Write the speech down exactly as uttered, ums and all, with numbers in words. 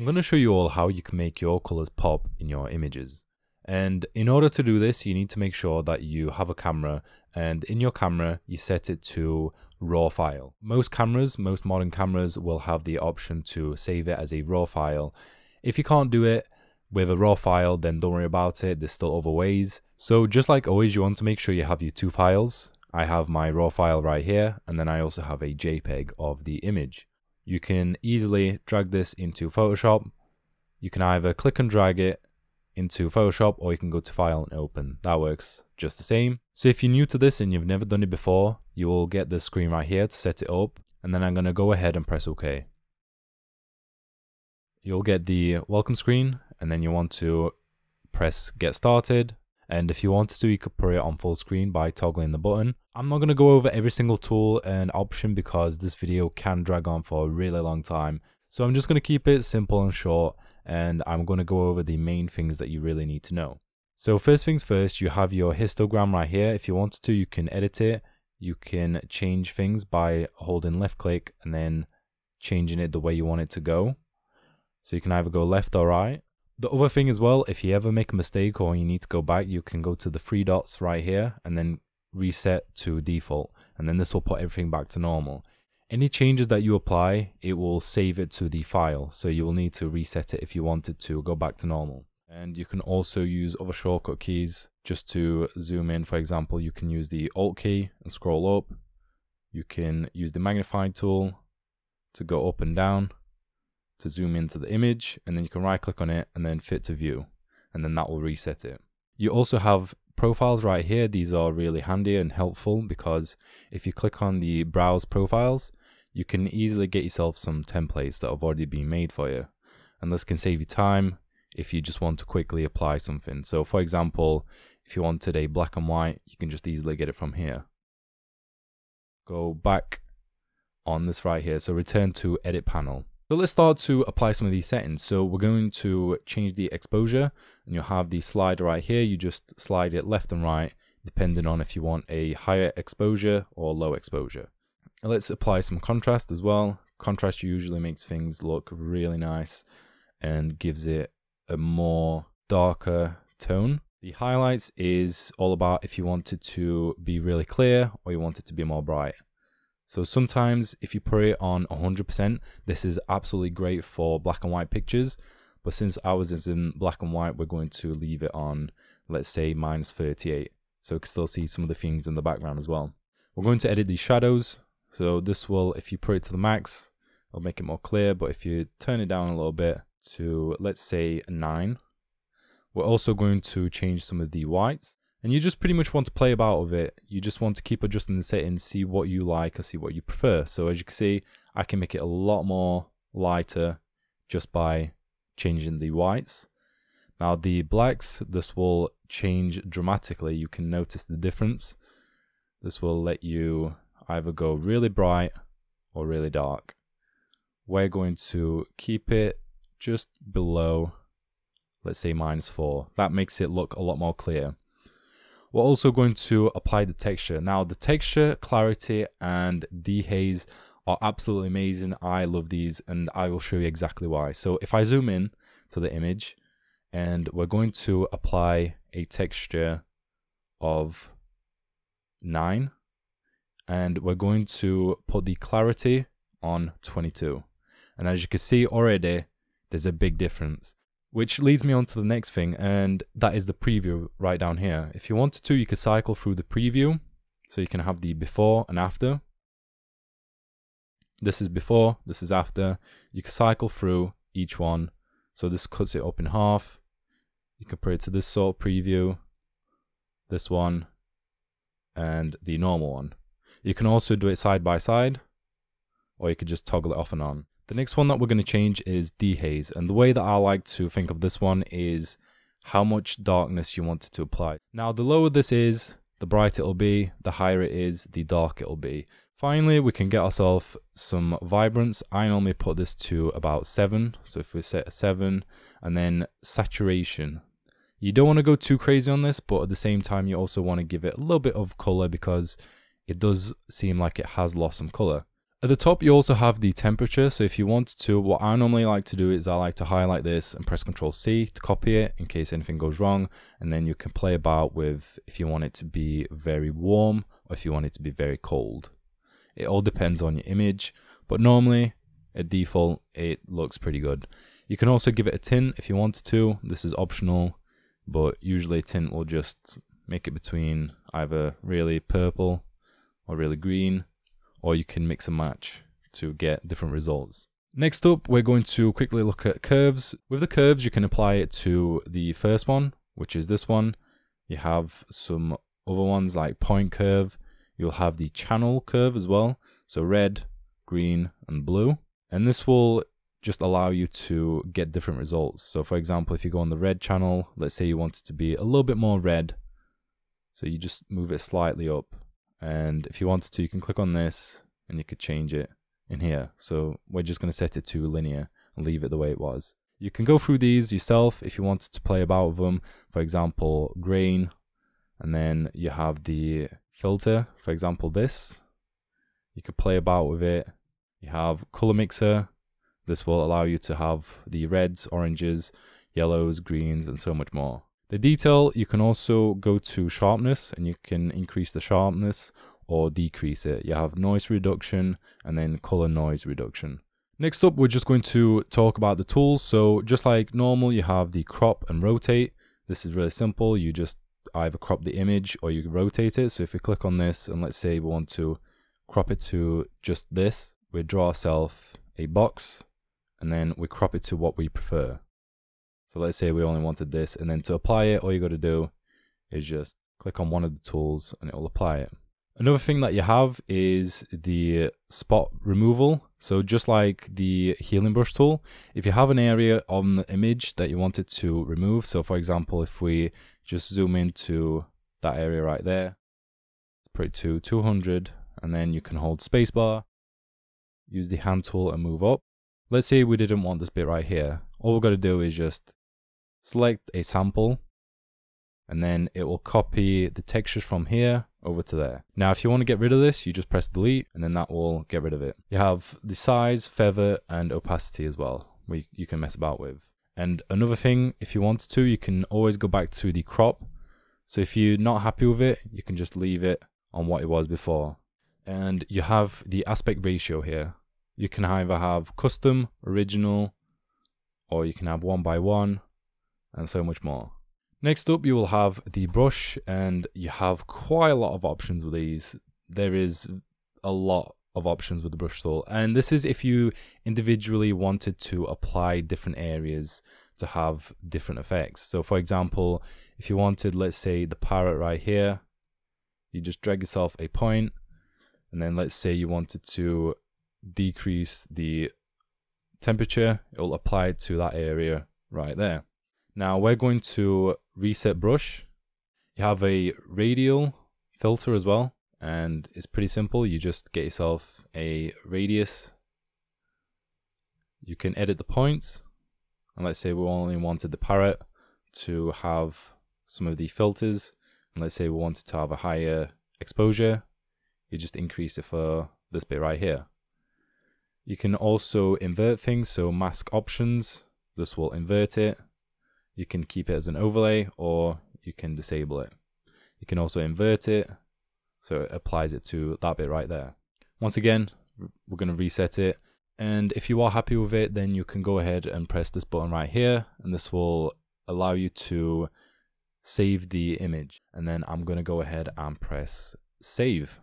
I'm going to show you all how you can make your colors pop in your images. And in order to do this, you need to make sure that you have a camera, and in your camera, you set it to raw file. Most cameras, most modern cameras will have the option to save it as a raw file. If you can't do it with a raw file, then don't worry about it. There's still other ways. So just like always, you want to make sure you have your two files. I have my raw file right here, and then I also have a JPEG of the image. You can easily drag this into Photoshop. You can either click and drag it into Photoshop, or you can go to File and Open. That works just the same. So if you're new to this and you've never done it before, you will get this screen right here to set it up, and then I'm going to go ahead and press OK. You'll get the welcome screen, and then you want to press Get Started. And if you wanted to, you could put it on full screen by toggling the button. I'm not going to go over every single tool and option because this video can drag on for a really long time. So I'm just going to keep it simple and short, and I'm going to go over the main things that you really need to know. So first things first, you have your histogram right here. If you wanted to, you can edit it. You can change things by holding left click and then changing it the way you want it to go. So you can either go left or right. The other thing as well, if you ever make a mistake or you need to go back, you can go to the three dots right here and then reset to default. And then this will put everything back to normal. Any changes that you apply, it will save it to the file. So you will need to reset it if you wanted to go back to normal. And you can also use other shortcut keys just to zoom in. For example, you can use the Alt key and scroll up. You can use the magnifying tool to go up and down to zoom into the image, and then you can right click on it and then fit to view, and then that will reset it. You also have profiles right here. These are really handy and helpful because if you click on the browse profiles, you can easily get yourself some templates that have already been made for you, and this can save you time if you just want to quickly apply something. So for example, if you wanted a black and white, you can just easily get it from here. Go back on this right here, so return to edit panel. So let's start to apply some of these settings. So we're going to change the exposure, and you'll have the slider right here. You just slide it left and right, depending on if you want a higher exposure or low exposure. And let's apply some contrast as well. Contrast usually makes things look really nice and gives it a more darker tone. The highlights is all about if you want it to be really clear or you want it to be more bright. So sometimes if you put it on one hundred percent, this is absolutely great for black and white pictures. But since ours is in black and white, we're going to leave it on, let's say, minus thirty-eight. So you can still see some of the things in the background as well. We're going to edit the shadows. So this will, if you put it to the max, it'll make it more clear. But if you turn it down a little bit to, let's say, nine, we're also going to change some of the whites. And you just pretty much want to play about with it. You just want to keep adjusting the settings, see what you like and see what you prefer. So as you can see, I can make it a lot more lighter just by changing the whites. Now the blacks, this will change dramatically. You can notice the difference. This will let you either go really bright or really dark. We're going to keep it just below, let's say minus four. That makes it look a lot more clear. We're also going to apply the texture. Now the texture, clarity and dehaze are absolutely amazing. I love these and I will show you exactly why. So if I zoom in to the image, and we're going to apply a texture of nine, and we're going to put the clarity on twenty-two. And as you can see already, there's a big difference. Which leads me on to the next thing, and that is the preview right down here. If you wanted to, you could cycle through the preview, so you can have the before and after. This is before, this is after. You can cycle through each one. So this cuts it up in half. You can put it to this sort of preview, this one, and the normal one. You can also do it side by side, or you could just toggle it off and on. The next one that we're going to change is dehaze, and the way that I like to think of this one is how much darkness you want it to apply. Now the lower this is, the brighter it'll be, the higher it is, the darker it'll be. Finally, we can get ourselves some vibrance. I normally put this to about seven, so if we set a seven, and then saturation. You don't want to go too crazy on this, but at the same time you also want to give it a little bit of color because it does seem like it has lost some color. At the top, you also have the temperature. So if you want to, what I normally like to do is I like to highlight this and press Control C to copy it in case anything goes wrong. And then you can play about with if you want it to be very warm or if you want it to be very cold. It all depends on your image, but normally at default, it looks pretty good. You can also give it a tint if you want to. This is optional, but usually a tint will just make it between either really purple or really green, or you can mix and match to get different results. Next up, we're going to quickly look at curves. With the curves, you can apply it to the first one, which is this one. You have some other ones like point curve. You'll have the channel curve as well. So red, green, and blue. And this will just allow you to get different results. So for example, if you go on the red channel, let's say you want it to be a little bit more red. So you just move it slightly up. And if you wanted to, you can click on this and you could change it in here. So we're just going to set it to linear and leave it the way it was. You can go through these yourself if you wanted to play about with them. For example, grain, and then you have the filter, for example, this. You could play about with it. You have color mixer. This will allow you to have the reds, oranges, yellows, greens, and so much more. The detail, you can also go to sharpness and you can increase the sharpness or decrease it. You have noise reduction and then color noise reduction. Next up, we're just going to talk about the tools. So just like normal, you have the crop and rotate. This is really simple. You just either crop the image or you rotate it. So if we click on this and let's say we want to crop it to just this, we draw ourselves a box and then we crop it to what we prefer. So let's say we only wanted this, and then to apply it, all you got to do is just click on one of the tools and it will apply it. Another thing that you have is the spot removal. So just like the healing brush tool, if you have an area on the image that you wanted to remove, so for example, if we just zoom into that area right there, put it to two hundred, and then you can hold spacebar, use the hand tool and move up. Let's say we didn't want this bit right here. All we've got to do is just select a sample and then it will copy the textures from here over to there. Now, if you want to get rid of this, you just press delete and then that will get rid of it. You have the size, feather and opacity as well, which you can mess about with. And another thing, if you wanted to, you can always go back to the crop. So if you're not happy with it, you can just leave it on what it was before. And you have the aspect ratio here. You can either have custom, original, or you can have one by one and so much more. Next up, you will have the brush, and you have quite a lot of options with these. There is a lot of options with the brush tool, and this is if you individually wanted to apply different areas to have different effects. So for example, if you wanted, let's say the parrot right here, you just drag yourself a point, and then let's say you wanted to decrease the temperature, it will apply it to that area right there. Now we're going to reset brush. You have a radial filter as well, and it's pretty simple. You just get yourself a radius. You can edit the points, and let's say we only wanted the parrot to have some of the filters, and let's say we wanted to have a higher exposure. You just increase it for this bit right here. You can also invert things, so mask options, this will invert it. You can keep it as an overlay or you can disable it. You can also invert it, so it applies it to that bit right there. Once again, we're going to reset it. And if you are happy with it, then you can go ahead and press this button right here, and this will allow you to save the image. And then I'm going to go ahead and press save.